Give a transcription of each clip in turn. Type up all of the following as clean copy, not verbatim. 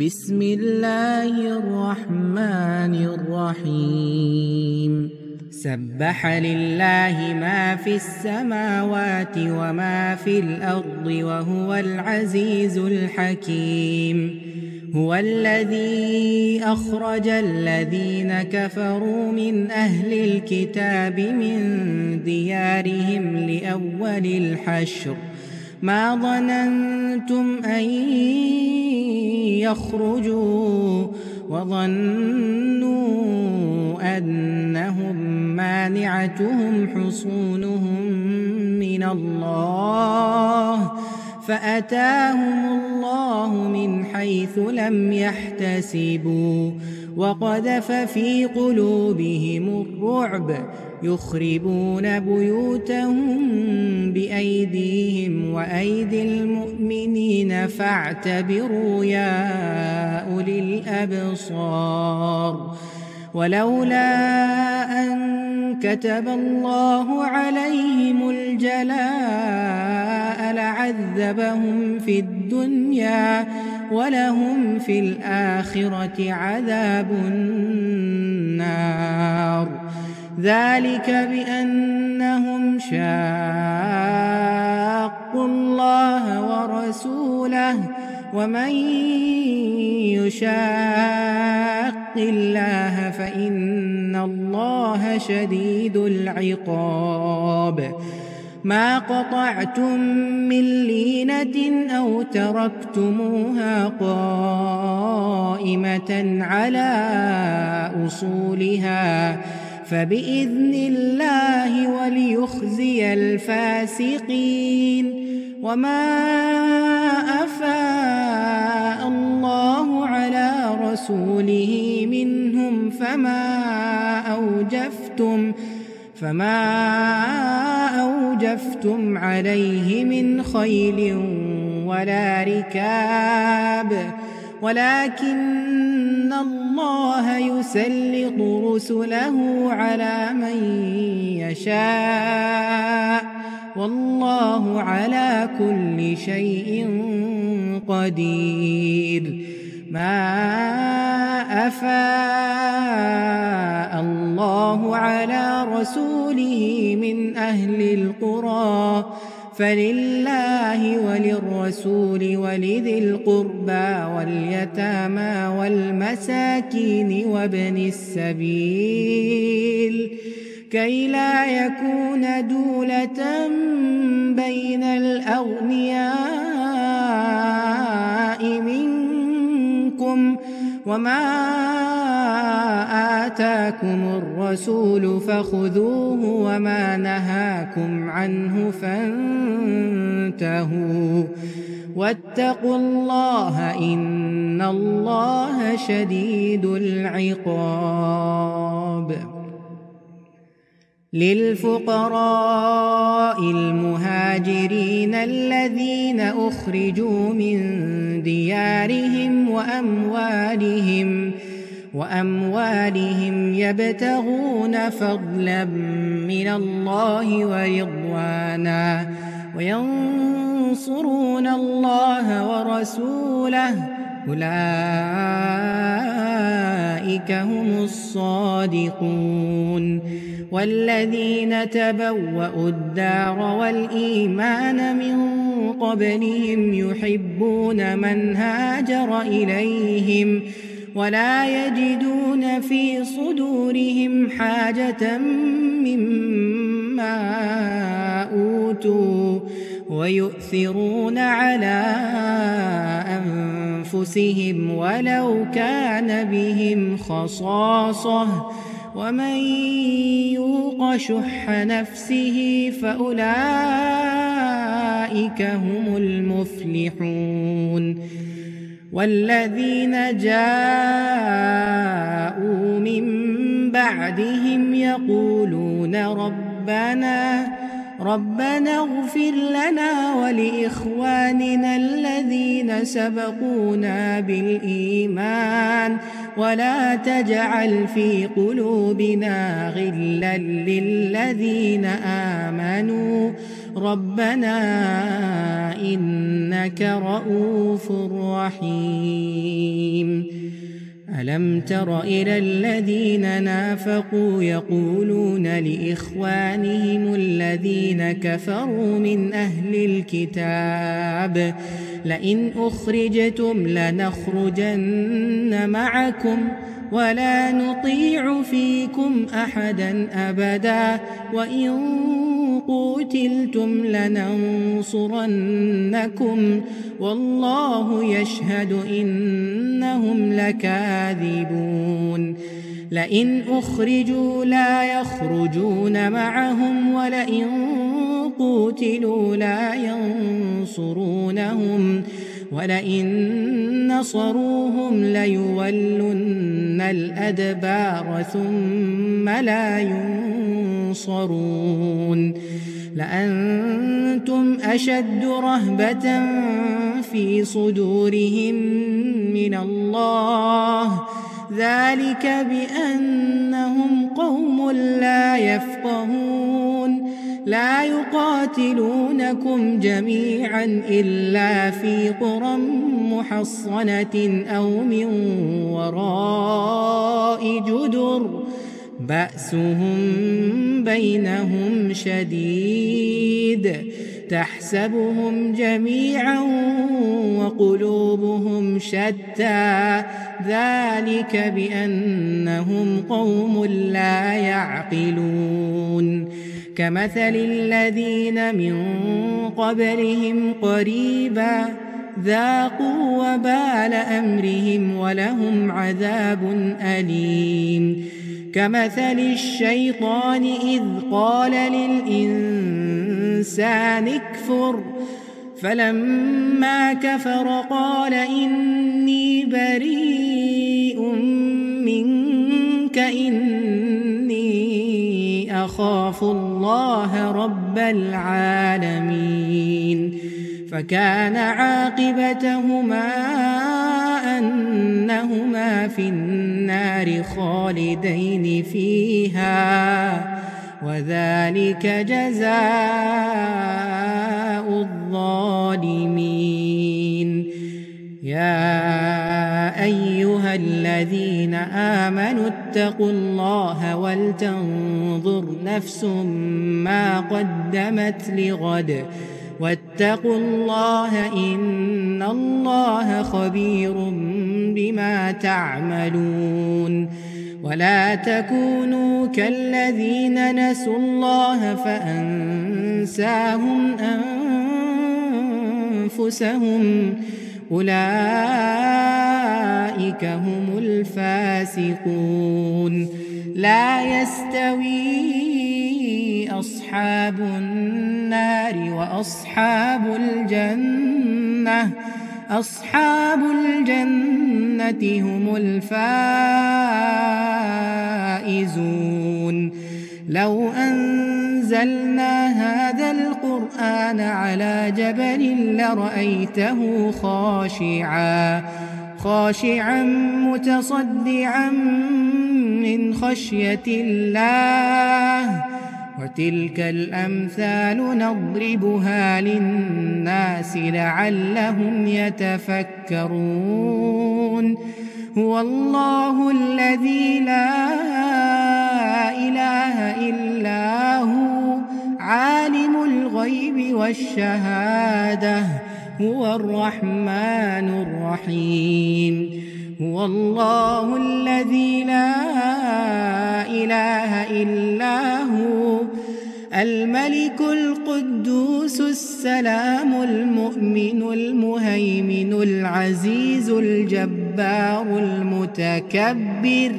بسم الله الرحمن الرحيم سبح لله ما في السماوات وما في الأرض وهو العزيز الحكيم هو الذي أخرج الذين كفروا من أهل الكتاب من ديارهم لأول الحشر ما ظننتم أن يخرجوا وظنوا أنهم مانعتهم حصونهم من الله فأتاهم الله من حيث لم يحتسبوا وقذف في قلوبهم الرعب يخربون بيوتهم بأيديهم وأيدي المؤمنين فاعتبروا يا أولي الأبصار ولولا أن كتب الله عليهم الجلاء لعذبهم في الدنيا ولهم في الآخرة عذاب النار ذلك بأنهم شاقوا الله ورسوله ومن يشاق الله فإن الله شديد العقاب ما قطعتم من لينة أو تركتموها قائمة على أصولها فبإذن الله وليخزي الفاسقين وما أفاء الله على رسوله منهم فما أوجفتم عليه من خيل ولا ركاب ولكن الله يسلط رسله على من يشاء والله على كل شيء قدير ما أفاء الله على رسوله من أهل القرى فلله وللرسول ولذي القربى واليتامى والمساكين وابن السبيل كي لا يكون دولة بين الأغنياء منكم وما آتاكم الرسول فخذوه وما نهاكم عنه فانتهوا واتقوا الله إن الله شديد العقاب للفقراء المهاجرين الذين أخرجوا من ديارهم وأموالهم يبتغون فضلا من الله ورضوانا وينصرون الله ورسوله أولئك هم الصادقون والذين تبوأوا الدار والإيمان من قبلهم يحبون من هاجر إليهم ولا يجدون في صدورهم حاجة مما أوتوا ويؤثرون على أنفسهم ولو كان بهم خصاصة ومن يوق شح نفسه فأولئك هم المفلحون والذين جاءوا من بعدهم يقولون ربنا اغفر لنا ولإخواننا الذين سبقونا بالإيمان ولا تجعل في قلوبنا غلا للذين آمنوا ربنا إنك رؤوف رحيم ألم تر إلى الذين نافقوا يقولون لإخوانهم الذين كفروا من أهل الكتاب لئن أخرجتم لنخرجن معكم ولا نطيع فيكم أحدا أبدا وإن قوتلتم لننصرنكم والله يشهد إنهم لكاذبون لئن أخرجوا لا يخرجون معهم ولئن قوتلوا لا ينصرونهم ولئن نصروهم ليولن الأدبار ثم لا ينصرون لأنتم أشد رهبة في صدورهم من الله ذلك بأنهم قوم لا يفقهون لا يقاتلونكم جميعا إلا في قرى محصنة أو من وراء جدر بأسهم بينهم شديد تحسبهم جميعا وقلوبهم شتى ذلك بأنهم قوم لا يعقلون كمثل الذين من قبلهم قريبا ذاقوا وبال أمرهم ولهم عذاب أليم كمثل الشيطان إذ قال للإنسان اكفر فلما كفر قال إني بريء منك إني أخاف الله رب العالمين فكان عاقبتهما أنهما في النار خالدين فيها وذلك جزاء الظالمين يا أيها الذين آمنوا اتقوا الله ولتنظر نفس ما قدمت لغد واتقوا الله إن الله خبير بما تعملون ولا تكونوا كالذين نسوا الله فأنساهم أنفسهم أولئك هم الفاسقون لا يستوي أصحاب النار وأصحاب الجنة أصحاب الجنة هم الفائزون لو أنزلنا هذا القرآن على جبل لرأيته خاشعا متصدعا من خشية الله وتلك الأمثال نضربها للناس لعلهم يتفكرون هو الله الذي لا إله إلا هو عالم الغيب والشهادة هو الرحمن الرحيم هو الله الذي لا إله إلا هو الملك القدوس السلام المؤمن المهيمن العزيز الجبار المتكبر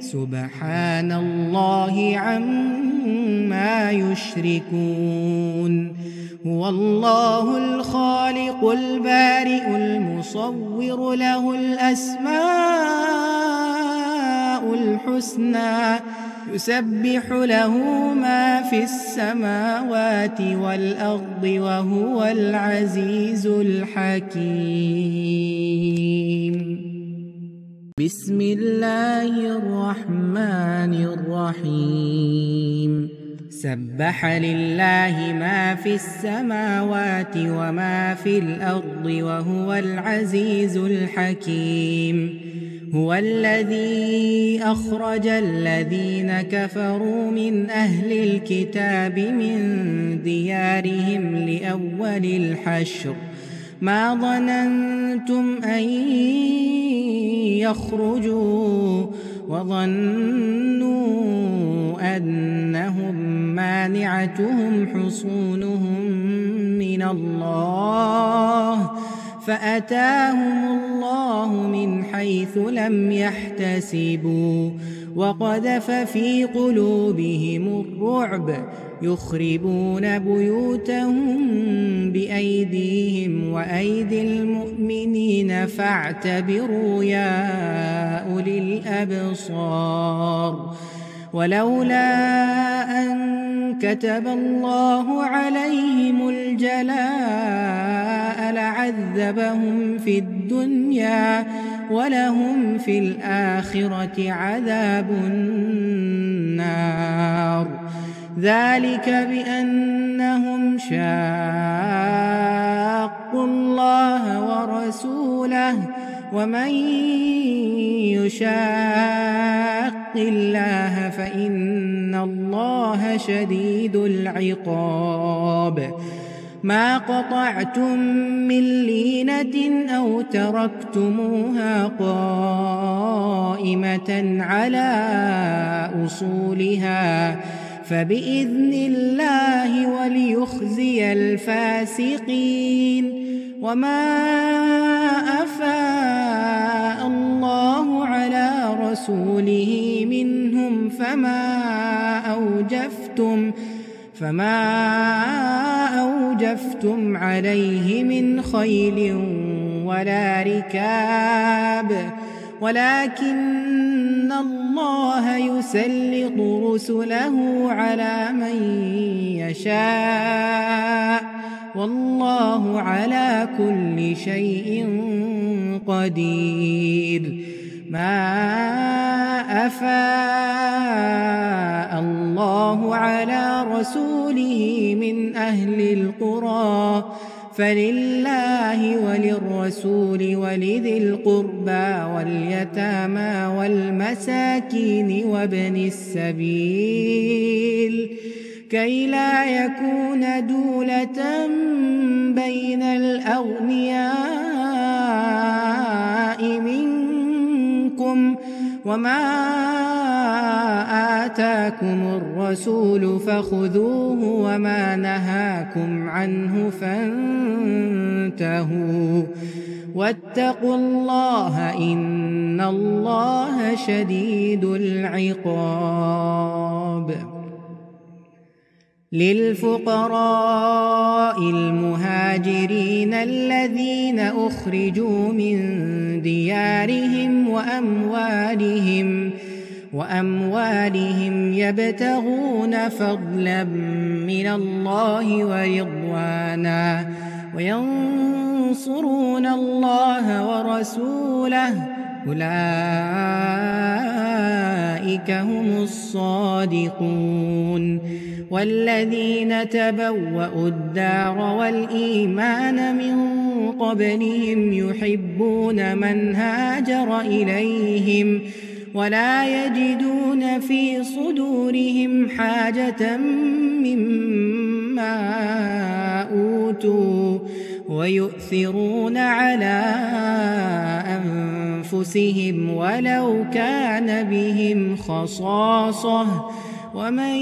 سبحان الله عما يشركون هو الله الخالق البارئ المصور له الأسماء الحسنى يسبح له ما في السماوات والأرض وهو العزيز الحكيم بسم الله الرحمن الرحيم سبح لله ما في السماوات وما في الأرض وهو العزيز الحكيم. هو الذي أخرج الذين كفروا من أهل الكتاب من ديارهم لأول الحشر. ما ظننتم أن يخرجوا وظنوا أنهم مانعتهم حصونهم من الله فأتاهم الله من حيث لم يحتسبوا وقذف في قلوبهم الرعب يخربون بيوتهم بأيديهم وأيدي المؤمنين فاعتبروا يا أولي الأبصار. ولولا أن كتب الله عليهم الجلاء لعذبهم في الدنيا ولهم في الآخرة عذاب النار. ذلك بأنهم شاقوا الله ورسوله ومن يشاق الله فإن الله شديد العقاب. ما قطعتم من لينة أو تركتموها قائمة على أصولها فبإذن الله وليخزي الفاسقين. وما أفاء الله على رسوله منهم فما أوجفتم عليه من خيل ولا ركاب ولكن الله يسلط رسله على من يشاء والله على كل شيء قدير. ما أفاء الله على رسوله من أهل القرى فلله وللرسول ولذي القربى واليتامى والمساكين وابن السبيل كي لا يكون دولة بين الأغنياء منكم وما آتاكم الرسول فخذوه وما نهاكم عنه فانتهوا واتقوا الله إن الله شديد العقاب. للفقراء المهاجرين الذين أخرجوا من ديارهم وأموالهم يبتغون فضلا من الله ورضوانا وينصرون الله ورسوله أولئك هم الصادقون. والذين تبوأوا الدار والإيمان من قبلهم يحبون من هاجر إليهم ولا يجدون في صدورهم حاجة مما أوتوا ويؤثرون على أنفسهم ولو كان بهم خصاصة ومن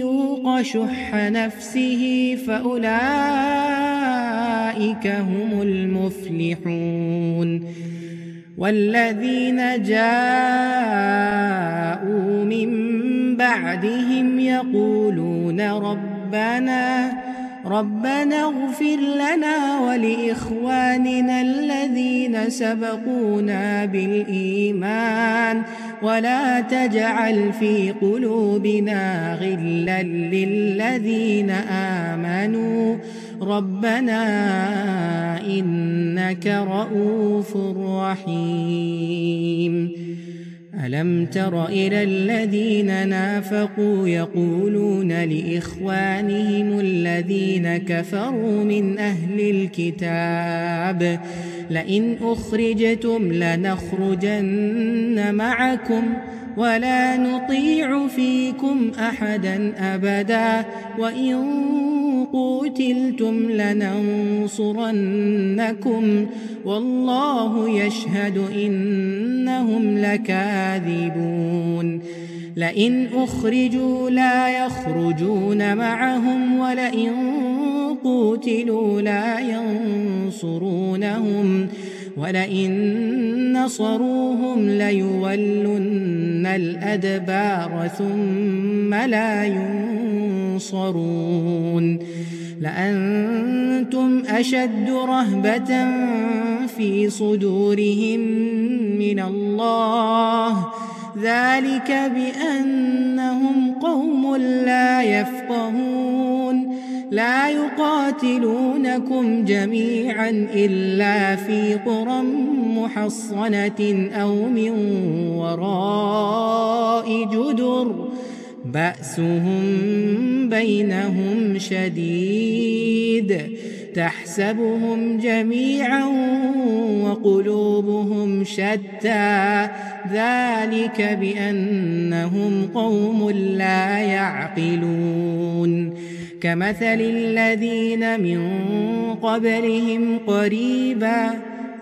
يوق شح نفسه فأولئك هم المفلحون. والذين جاءوا من بعدهم يقولون ربنا اغفر لنا ولإخواننا الذين سبقونا بالإيمان ولا تجعل في قلوبنا غلا للذين آمنوا ربنا إنك رؤوف رحيم. ألم تر إلى الذين نافقوا يقولون لإخوانهم الذين كفروا من أهل الكتاب لئن أخرجتم لنخرجن معكم ولا نطيع فيكم أحدا أبدا وإن قُتِلْتُمْ لَنَنْصُرَنَّكُمْ وَاللَّهُ يَشْهَدُ إِنَّهُمْ لَكَاذِبُونَ لَئِنْ أُخْرِجُوا لَا يَخْرُجُونَ مَعَهُمْ وَلَئِنْ قُتِلُوا لَا يَنْصُرُونَهُمْ وَلَئِنْ نَصَرُوهُمْ لَيُوَلُّنَّ الْأَدْبَارَ ثُمَّ لَا يُنْصَرُونَ لأنتم أشد رهبة في صدورهم من الله ذلك بأنهم قوم لا يفقهون لا يقاتلونكم جميعا إلا في قرى محصنة أو من وراء جدر بأسهم بينهم شديد تحسبهم جميعا وقلوبهم شتى ذلك بأنهم قوم لا يعقلون كمثل الذين من قبلهم قريبا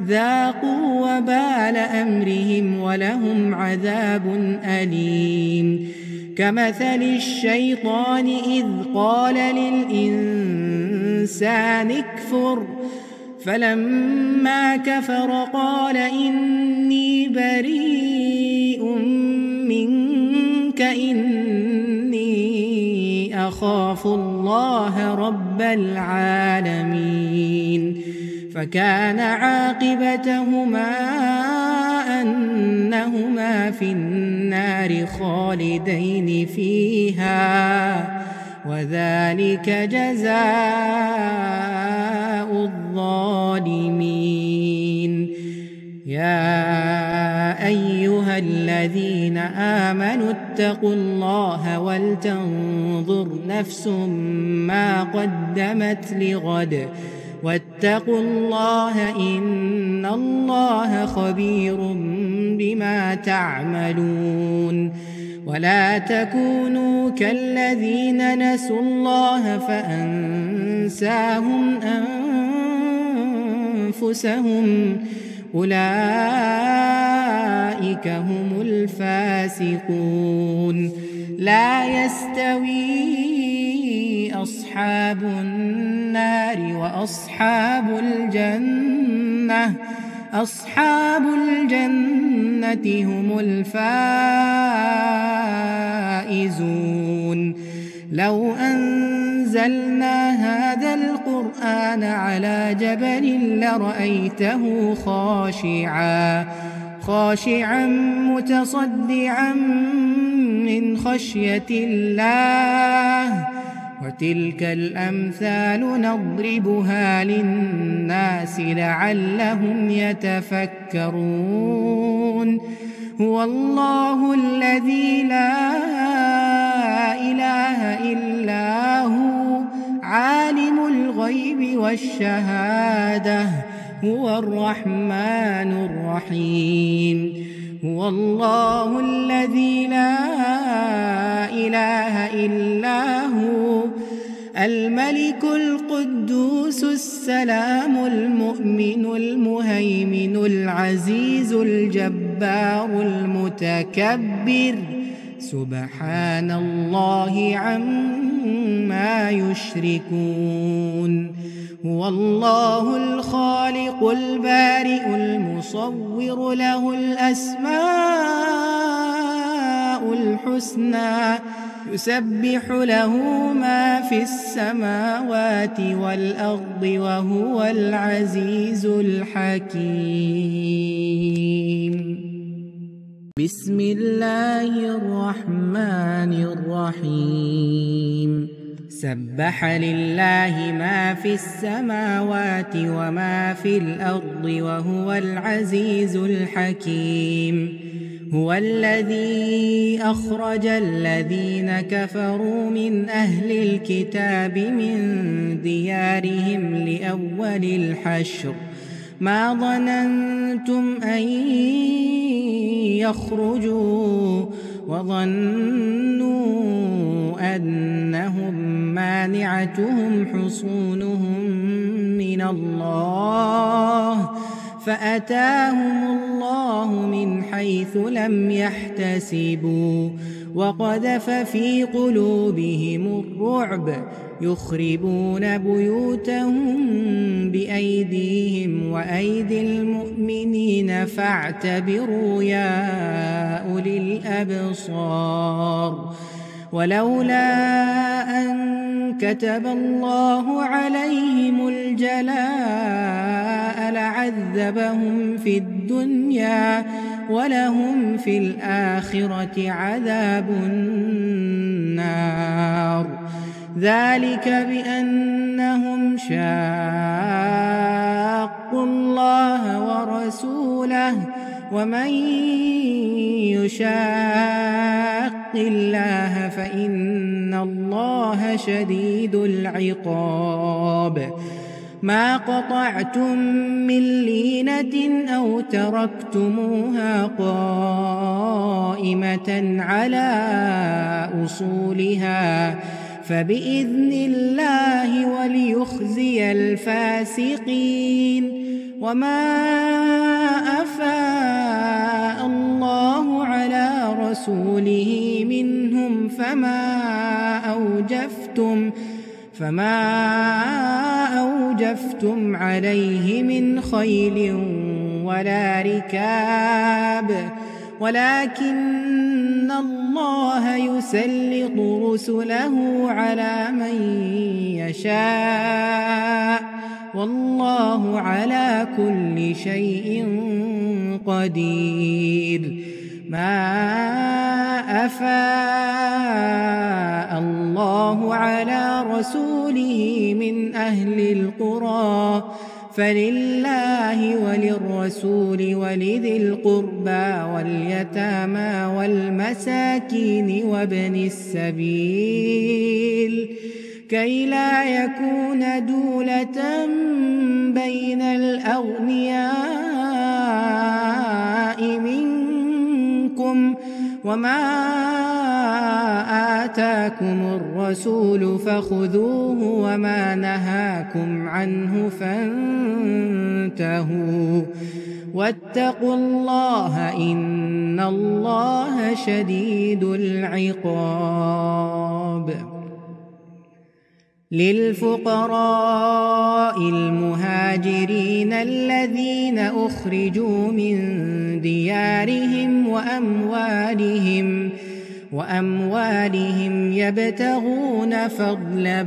ذاقوا وبال أمرهم ولهم عذاب أليم كمثل الشيطان إذ قال للإنسان اكفر فلما كفر قال إني بريء منك إني أخاف الله رب العالمين فكان عاقبتهما أنهما في النار خالدين فيها وذلك جزاء الظالمين يا أيها الذين آمنوا اتقوا الله ولتنظر نفس ما قدمت لغد واتقوا الله إن الله خبير بما تعملون ولا تكونوا كالذين نسوا الله فأنساهم أنفسهم أولئك هم الفاسقون لا يستوي أصحاب النار وأصحاب الجنة أصحاب الجنة هم الفائزون لو أنزلنا هذا القرآن على جبل لرأيته خاشعا متصدعا من خشية الله وتلك الأمثال نضربها للناس لعلهم يتفكرون هو الله الذي لا إله إلا هو عالم الغيب والشهادة هو الرحمن الرحيم هو الله الذي لا إله إلا هو الملك القدوس السلام المؤمن المهيمن العزيز الجبار المتكبر سبحان الله عما يشركون هو الله الخالق البارئ المصور له الأسماء الحسنى يسبح له ما في السماوات والأرض وهو العزيز الحكيم بسم الله الرحمن الرحيم سبح لله ما في السماوات وما في الأرض وهو العزيز الحكيم هو الذي أخرج الذين كفروا من أهل الكتاب من ديارهم لأول الحشر ما ظننتم أن يخرجوا وظنوا أنهم مانعتهم حصونهم من الله فأتاهم الله من حيث لم يحتسبوا وقذف في قلوبهم الرعب يخربون بيوتهم بأيديهم وأيدي المؤمنين فاعتبروا يا أولي الأبصار ولولا أن كتب الله عليهم الجلاء لعذبهم في الدنيا ولهم في الآخرة عذاب النار ذلك بأنهم شاقوا الله ورسوله ومن يشاق الله فإن الله شديد العقاب ما قطعتم من لينة أو تركتموها قائمة على أصولها فبإذن الله وليخزي الفاسقين وما أفاء الله على رسوله منهم فما أوجفتم عليه من خيل ولا ركاب ولكن الله يسلط رسله على من يشاء والله على كل شيء قدير ما أفاء الله على رسوله من أهل القرى فلله وللرسول ولذي القربى واليتامى والمساكين وابن السبيل كي لا يكون دولة بين الأغنياء منكم وما آتاكم الرسول فخذوه وما نهاكم عنه فانتهوا واتقوا الله إن الله شديد العقاب للفقراء المهاجرين الذين أخرجوا من ديارهم وأموالهم يبتغون فضلا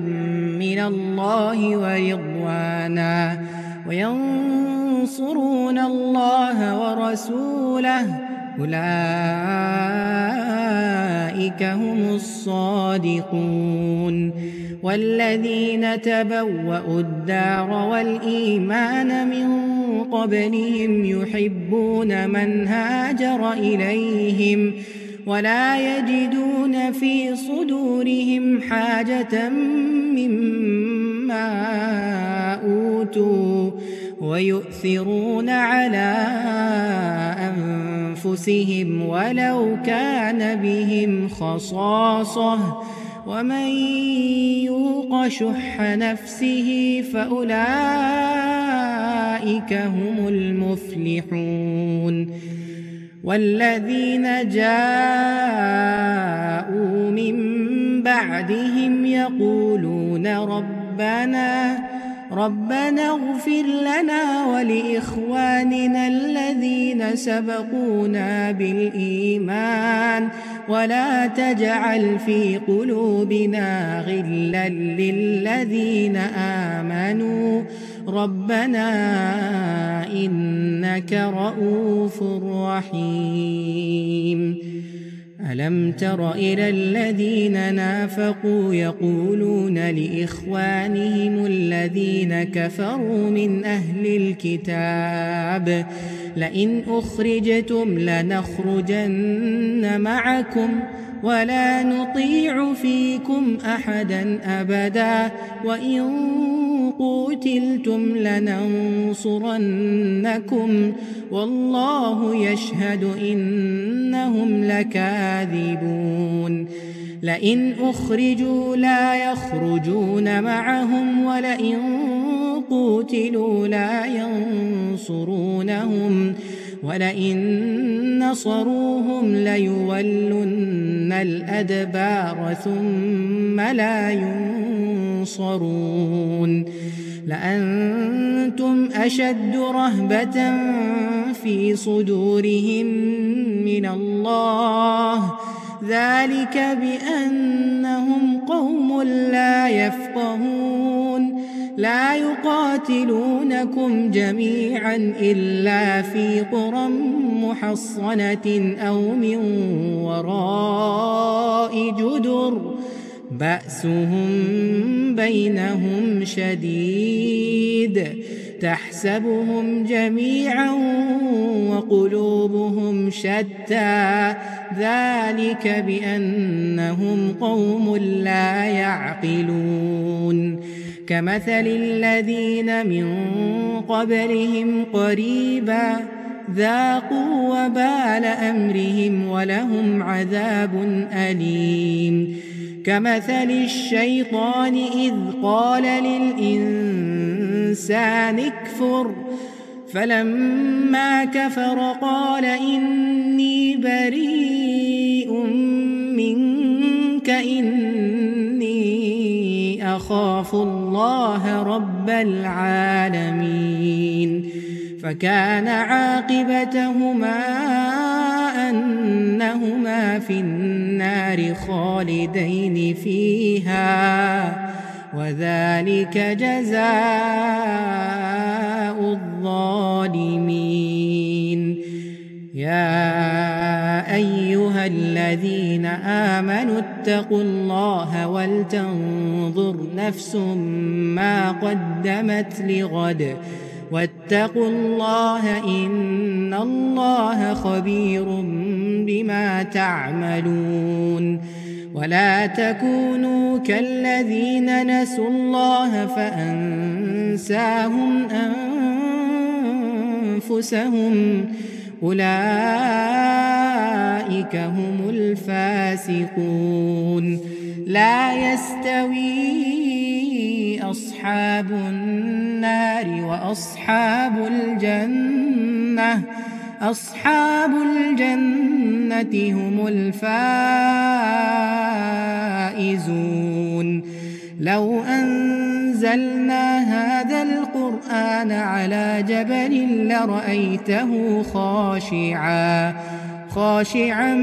من الله ورضوانا وينصرون الله ورسوله أولئك هم الصادقون والذين تبوأوا الدار والإيمان من قبلهم يحبون من هاجر إليهم ولا يجدون في صدورهم حاجة مما أوتوا ويؤثرون على أنفسهم ولو كان بهم خصاصة ومن يوق شح نفسه فأولئك هم المفلحون والذين جاءوا من بعدهم يقولون ربنا اغفر لنا ولإخواننا الذين سبقونا بالإيمان ولا تجعل في قلوبنا غلا للذين آمنوا ربنا إنك رؤوف رحيم ألم تر إلى الذين نافقوا يقولون لإخوانهم الذين كفروا من أهل الكتاب لئن أخرجتم لنخرجن معكم ولا نطيع فيكم أحدا أبدا وإن قُوتِلْتُمْ لَنَنْصُرَنَّكُمْ وَاللَّهُ يَشْهَدُ إِنَّهُمْ لَكَاذِبُونَ لَئِنْ أُخْرِجُوا لَا يَخْرُجُونَ مَعَهُمْ وَلَئِنْ قُوتِلُوا لَا يَنْصُرُونَهُمْ وَلَئِنْ نَصَرُوهُمْ لَيُوَلُّنَّ الْأَدْبَارَ ثُمَّ لَا يُنْصَرُونَ لأنتم أشد رهبة في صدورهم من الله ذلك بأنهم قوم لا يفقهون لا يقاتلونكم جميعا إلا في قرى محصنة أو من وراء جدر بأسهم بينهم شديد تحسبهم جميعا وقلوبهم شتى ذلك بأنهم قوم لا يعقلون كمثل الذين من قبلهم قريبا ذاقوا وبال أمرهم ولهم عذاب أليم كمثل الشيطان إذ قال للإنسان اكفر فلما كفر قال إني بريء منك إني أخاف الله رب العالمين فكان عاقبتهما أنهما في النار خالدين فيها وذلك جزاء الظالمين يا أيها الذين آمنوا اتقوا الله ولتنظر نفس ما قدمت لغد واتقوا الله إن الله خبير بما تعملون ولا تكونوا كالذين نسوا الله فأنساهم أنفسهم أولئك هم الفاسقون لا يستوي أصحاب النار وأصحاب الجنة أصحاب الجنة هم الفائزون لو أنزلنا هذا القرآن على جبل لرأيته خاشعا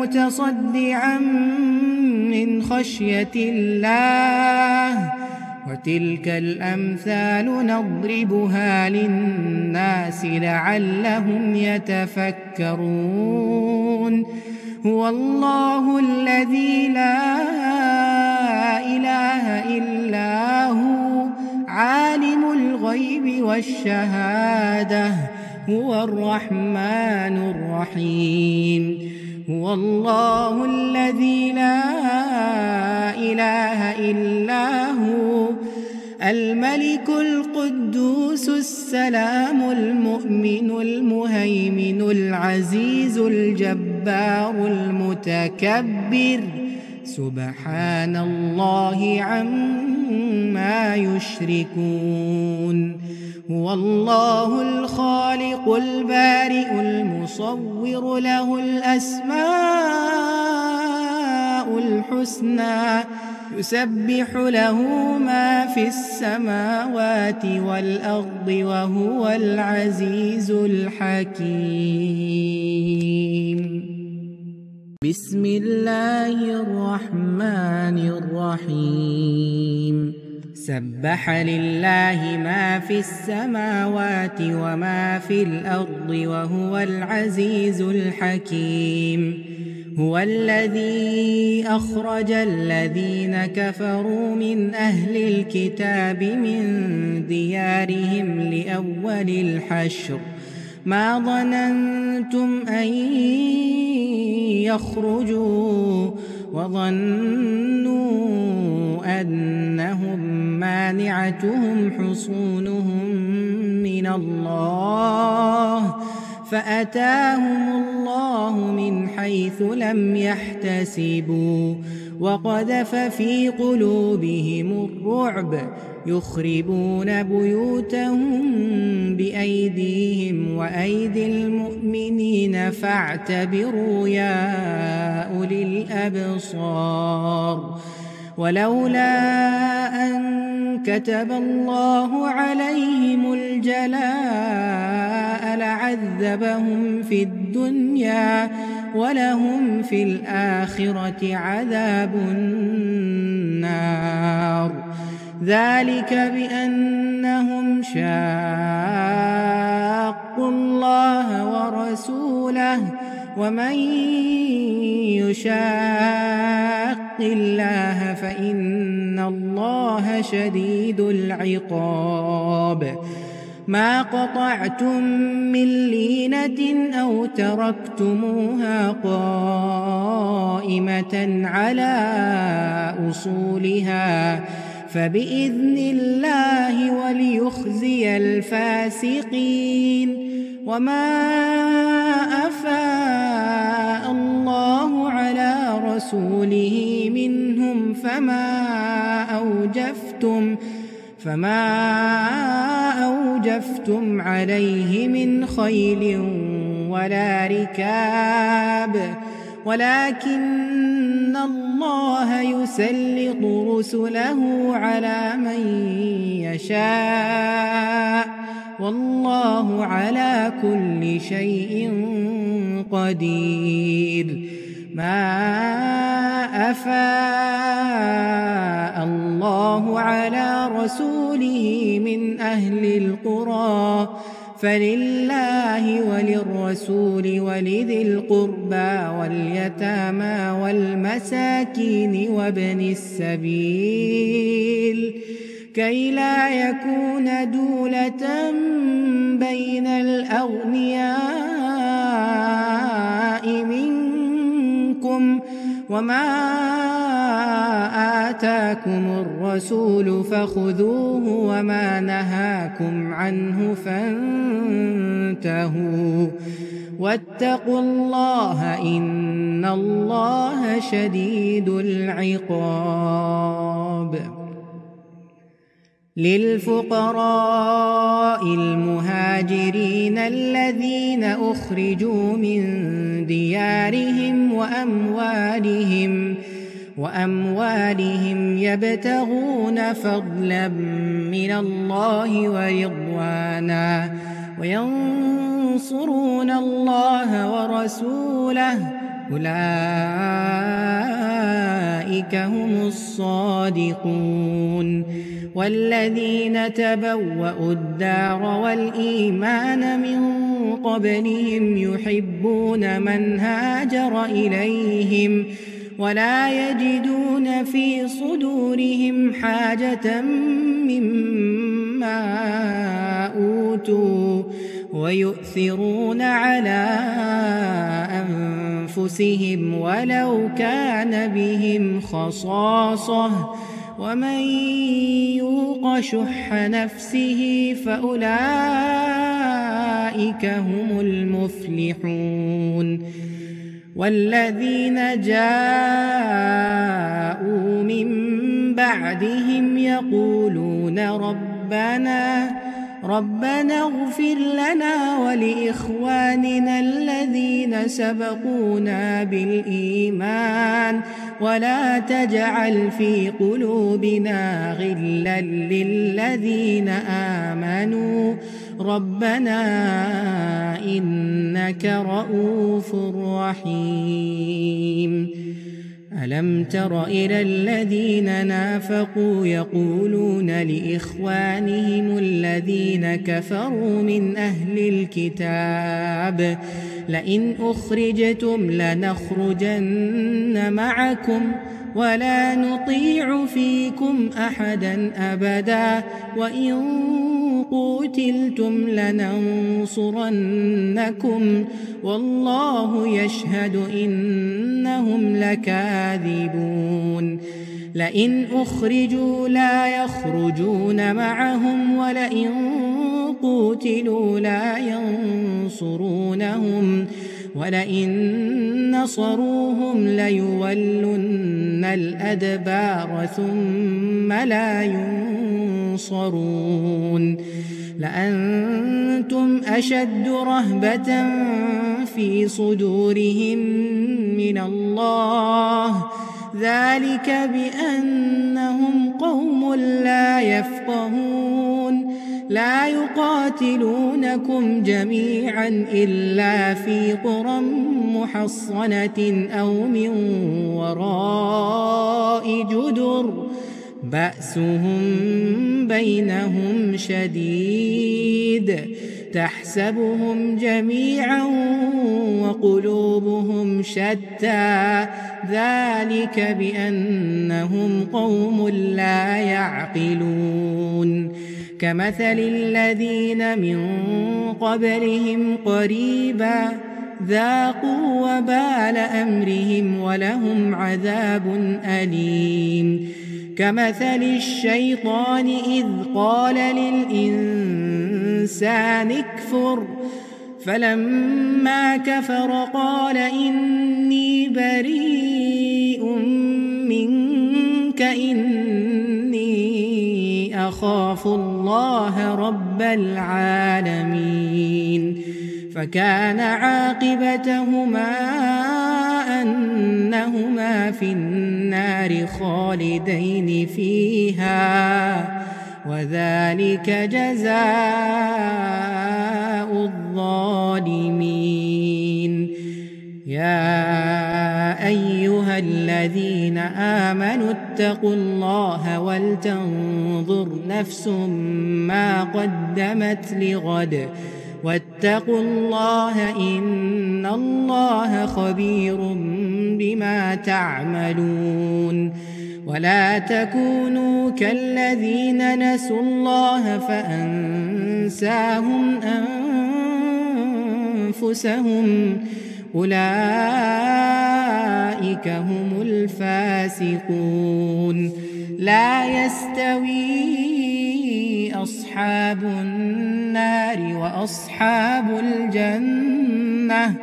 متصدعا من خشية الله وتلك الأمثال نضربها للناس لعلهم يتفكرون هو الله الذي لا إله إلا هو عالم الغيب والشهادة هو الرحمن الرحيم هو الله الذي لا إله إلا هو الملك القدوس السلام المؤمن المهيمن العزيز الجبار المتكبر سبحان الله عما يشركون هو الله الخالق البارئ المصور له الأسماء الحسنى يسبح له ما في السماوات والأرض وهو العزيز الحكيم بسم الله الرحمن الرحيم سبح لله ما في السماوات وما في الأرض وهو العزيز الحكيم هو الذي أخرج الذين كفروا من أهل الكتاب من ديارهم لأول الحشر ما ظننتم أن يخرجوا وظنوا أنهم مانعتهم حصونهم من الله فأتاهم الله من حيث لم يحتسبوا وقذف في قلوبهم الرعب يخربون بيوتهم بأيديهم وأيدي المؤمنين فاعتبروا يا أولي الأبصار ولولا أن كتب الله عليهم الجلاء لعذبهم في الدنيا ولهم في الآخرة عذاب النار ذلك بأنهم شاقوا الله ورسوله ومن يشاق الله فإن الله شديد العقاب ما قطعتم من لينة أو تركتموها قائمة على أصولها فبإذن الله وليخزي الفاسقين وما أفاء الله على رسوله منهم فما أوجفتم عليه من خيل ولا ركاب ولكن الله يسلط رسله على من يشاء والله على كل شيء قدير ما أفاء الله على رسوله من أهل القرى فلله وللرسول ولذي القربى واليتامى والمساكين وابن السبيل كي لا يكون دولة بين الأغنياء منكم وما آتاكم الرسول فخذوه وما نهاكم عنه فانتهوا واتقوا الله إن الله شديد العقاب للفقراء المهاجرين الذين أخرجوا من ديارهم وأموالهم يبتغون فضلا من الله ورضوانا وينصرون الله ورسوله أولئك هم الصادقون والذين تبوأوا الدار والإيمان من قبلهم يحبون من هاجر إليهم ولا يجدون في صدورهم حاجة مما أوتوا ويؤثرون على أنفسهم ولو كان بهم خصاصة ومن يوق شح نفسه فأولئك هم المفلحون والذين جاءوا من بعدهم يقولون ربنا اغفر لنا ولإخواننا الذين سبقونا بالإيمان ولا تجعل في قلوبنا غلا للذين آمنوا ربنا إنك رؤوف رحيم ألم تر إلى الذين نافقوا يقولون لإخوانهم الذين كفروا من أهل الكتاب لئن أخرجتم لنخرجن معكم ولا نطيع فيكم أحدا أبدا وإن قُتِلْتُمْ لَنَنْصُرَنَّكُمْ وَاللَّهُ يَشْهَدُ إِنَّهُمْ لَكَاذِبُونَ لَئِنْ أُخْرِجُوا لَا يَخْرُجُونَ مَعَهُمْ وَلَئِنْ قُتِلُوا لَا يَنْصُرُونَهُمْ وَلَئِنْ نَصَرُوهُمْ لَيُوَلُّنَّ الْأَدْبَارَ ثُمَّ لَا يُنْصَرُونَ لأنتم أشد رهبة في صدورهم من الله ذلك بأنهم قوم لا يفقهون لا يقاتلونكم جميعا إلا في قرى محصنة أو من وراء جدر بأسهم بينهم شديد تحسبهم جميعا وقلوبهم شتى ذلك بأنهم قوم لا يعقلون كمثل الذين من قبلهم قريبا ذاقوا وبال أمرهم ولهم عذاب أليم كمثل الشيطان إذ قال للإنسان اكفر فلما كفر قال إني بريء منك إني أخاف الله رب العالمين فكان عاقبتهما أنهما في النار خالدين فيها وذلك جزاء الظالمين يا أيها الذين آمنوا اتقوا الله ولتنظر نفس ما قدمت لغد واتقوا الله إن الله خبير بما تعملون ولا تكونوا كالذين نسوا الله فأنساهم أنفسهم أولئك هم الفاسقون لا يستوي أصحاب النار وأصحاب الجنة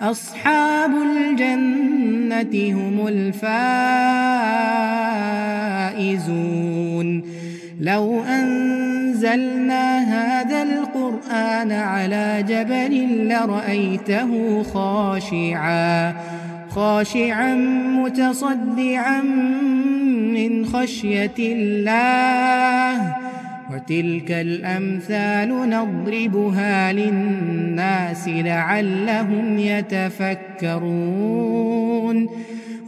أصحاب الجنة هم الفائزون لو أنزلنا هذا القرآن على جبل لرأيته خاشعا متصدعا من خشية الله وتلك الأمثال نضربها للناس لعلهم يتفكرون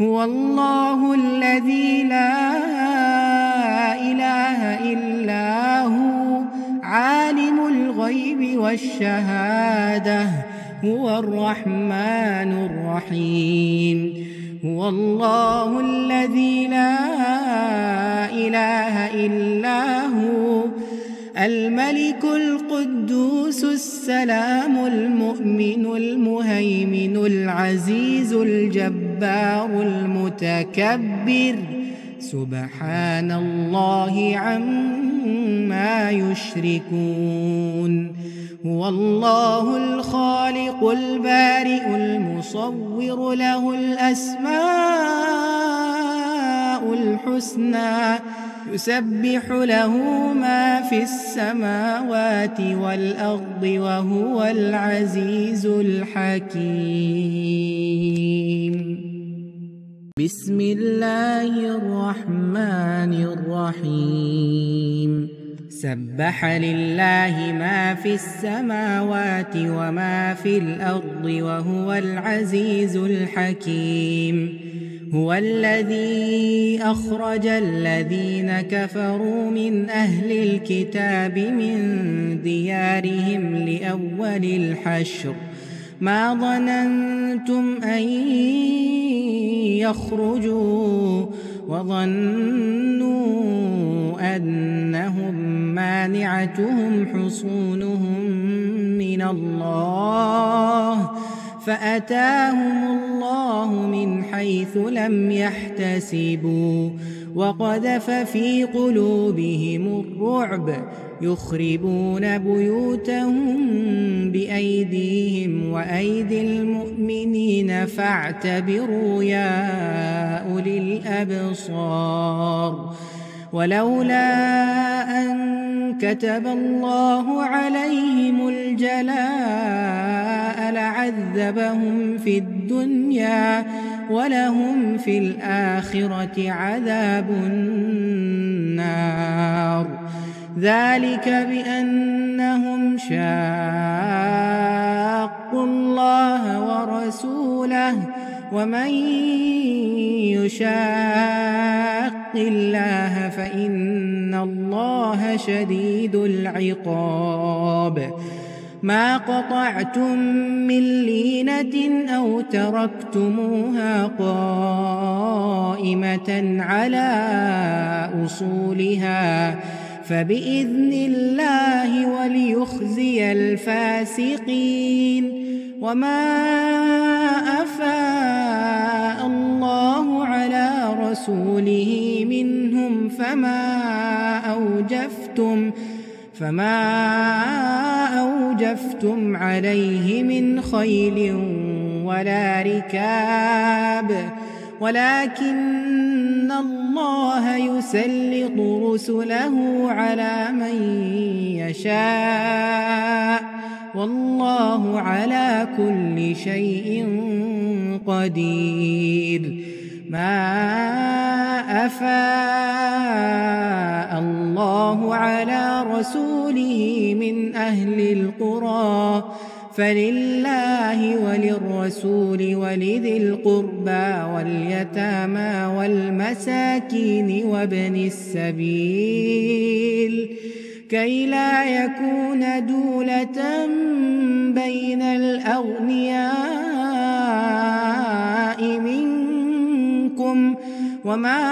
هو الله الذي لا إله إلا هو عالم الغيب والشهادة هو الرحمن الرحيم هو الله الذي لا إله إلا هو الملك القدوس السلام المؤمن المهيمن العزيز الجبار المتكبر سبحان الله عما يشركون هو الله الخالق البارئ المصور له الأسماء الحسنى يسبح له ما في السماوات والأرض وهو العزيز الحكيم بسم الله الرحمن الرحيم سبح لله ما في السماوات وما في الأرض وهو العزيز الحكيم هو الذي أخرج الذين كفروا من أهل الكتاب من ديارهم لأول الحشر ما ظننتم أن يخرجوا وظنوا أنهم مانعتهم حصونهم من الله فأتاهم الله من حيث لم يحتسبوا وقذف في قلوبهم الرعب يخربون بيوتهم بأيديهم وأيدي المؤمنين فاعتبروا يا أولي الأبصار ولولا أن كتب الله عليهم الجلاء لعذبهم في الدنيا ولهم في الآخرة عذاب النار ذلك بأنهم شاقوا الله ورسوله ومن يشاق الله فإن الله شديد العقاب ما قطعتم من لينة أو تركتموها قائمة على أصولها فبإذن الله وليخزي الفاسقين وما أفاء الله على رسوله منهم فما أوجفتم عليه من خيل ولا ركاب ولكن الله يسلط رسله على من يشاء والله على كل شيء قدير ما أفاء الله على رسوله من أهل القرى فلله وللرسول ولذي القربى واليتامى والمساكين وابن السبيل كي لا يكون دولة بين الأغنياء منكم وما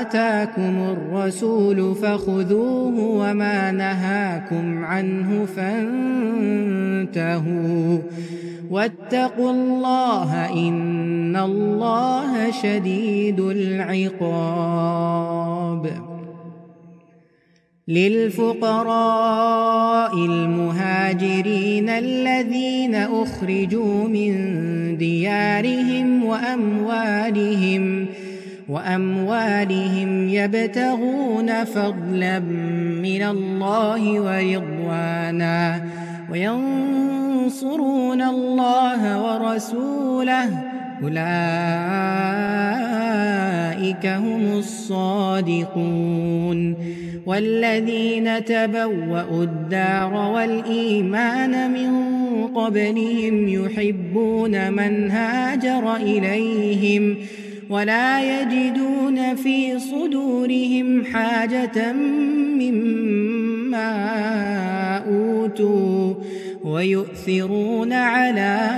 آتاكم الرسول فخذوه وما نهاكم عنه فانتهوا واتقوا الله إن الله شديد العقاب للفقراء المهاجرين الذين أخرجوا من ديارهم وأموالهم يبتغون فضلا من الله ورضوانا وينصرون الله ورسوله أولئك هم الصادقون والذين تبوأوا الدار والإيمان من قبلهم يحبون من هاجر إليهم ولا يجدون في صدورهم حاجة مما أوتوا ويؤثرون على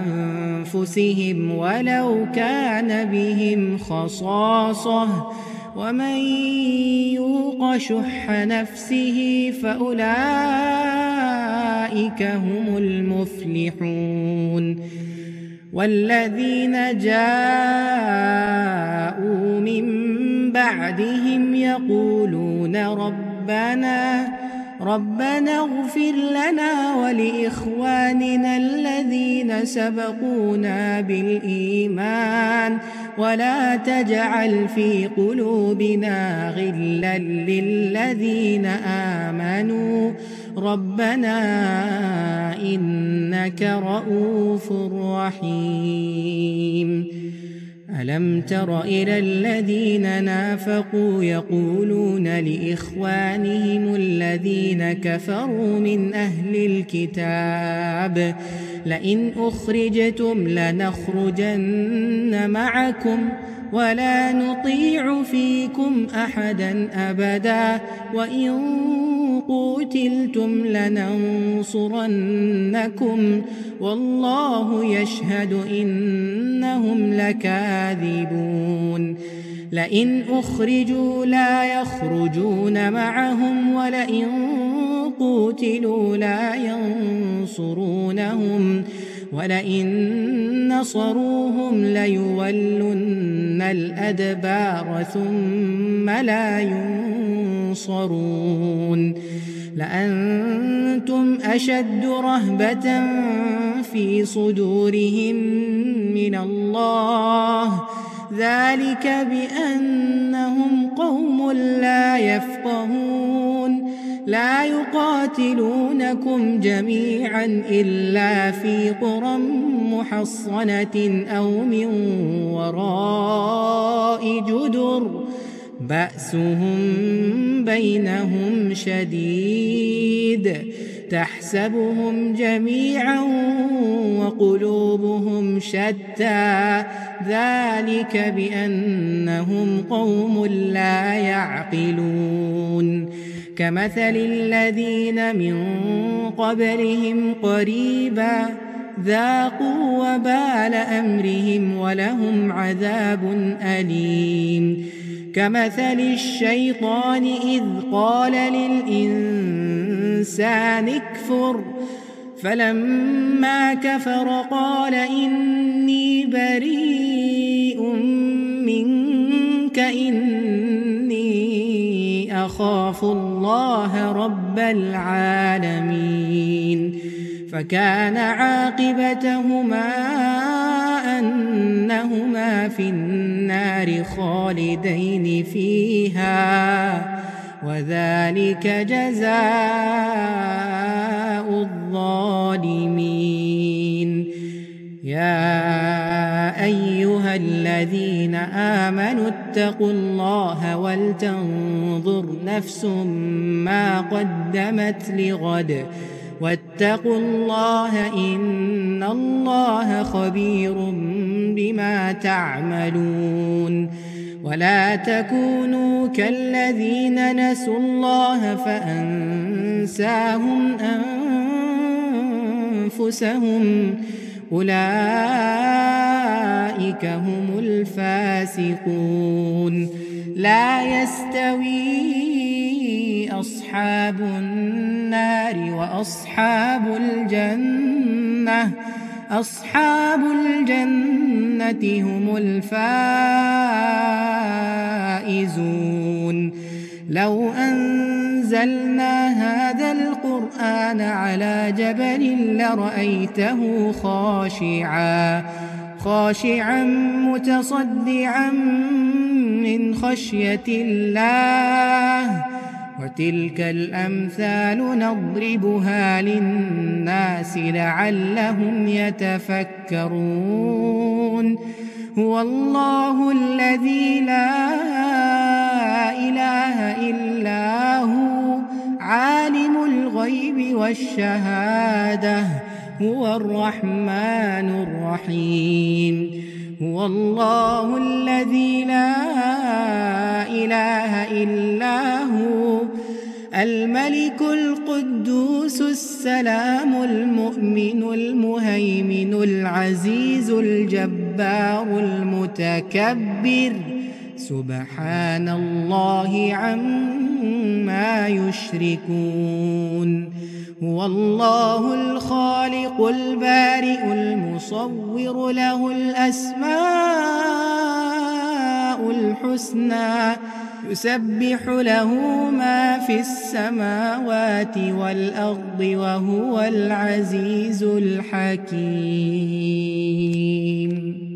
أنفسهم ولو كان بهم خصاصة ومن يوق شح نفسه فأولئك هم المفلحون والذين جاءوا من بعدهم يقولون ربنا اغفر لنا ولإخواننا الذين سبقونا بالإيمان ولا تجعل في قلوبنا غلا للذين آمنوا ربنا إنك رؤوف رحيم ألم تر إلى الذين نافقوا يقولون لإخوانهم الذين كفروا من أهل الكتاب لئن أخرجتم لنخرجن معكم ولا نطيع فيكم أحدا أبدا وإن قُتِلْتُمْ لَنَنْصُرَنَّكُمْ وَاللَّهُ يَشْهَدُ إِنَّهُمْ لَكَاذِبُونَ لَئِنْ أُخْرِجُوا لَا يَخْرُجُونَ مَعَهُمْ وَلَئِنْ قُتِلُوا لَا يَنْصُرُونَهُمْ وَلَئِنْ نَصَرُوهُمْ لَيُوَلُّنَّ الْأَدْبَارَ ثُمَّ لَا يُنْصَرُونَ لأنتم أشد رهبة في صدورهم من الله ذلك بأنهم قوم لا يفقهون لا يقاتلونكم جميعا إلا في قرى محصنة أو من وراء جدر بأسهم بينهم شديد تحسبهم جميعا وقلوبهم شتى ذلك بأنهم قوم لا يعقلون كمثل الذين من قبلهم قريبا ذاقوا وبال أمرهم ولهم عذاب أليم كمثل الشيطان إذ قال للإنسان اكفر فلما كفر قال إني بريء منك إني أخاف الله رب العالمين فكان عاقبتهما أنهما في النار خالدين فيها وذلك جزاء الظالمين يا أيها الذين آمنوا اتقوا الله ولتنظر نفس ما قدمت لغد واتقوا الله إن الله خبير بما تعملون ولا تكونوا كالذين نسوا الله فأنساهم أنفسهم أولئك هم الفاسقون لا يستوي أصحاب النار وأصحاب الجنة أصحاب الجنة هم الفائزون لو أنزلنا هذا القرآن على جبل لرأيته خاشعا متصدعا من خشية الله وتلك الأمثال نضربها للناس لعلهم يتفكرون هو الله الذي لا إله إلا هو عالم الغيب والشهادة هو الرحمن الرحيم هو الله الذي لا إله إلا هو الملك القدوس السلام المؤمن المهيمن العزيز الجبار المتكبر سبحان الله عما يشركون هو الله الخالق البارئ المصور له الأسماء الحسنى يسبح له ما في السماوات والأرض وهو العزيز الحكيم.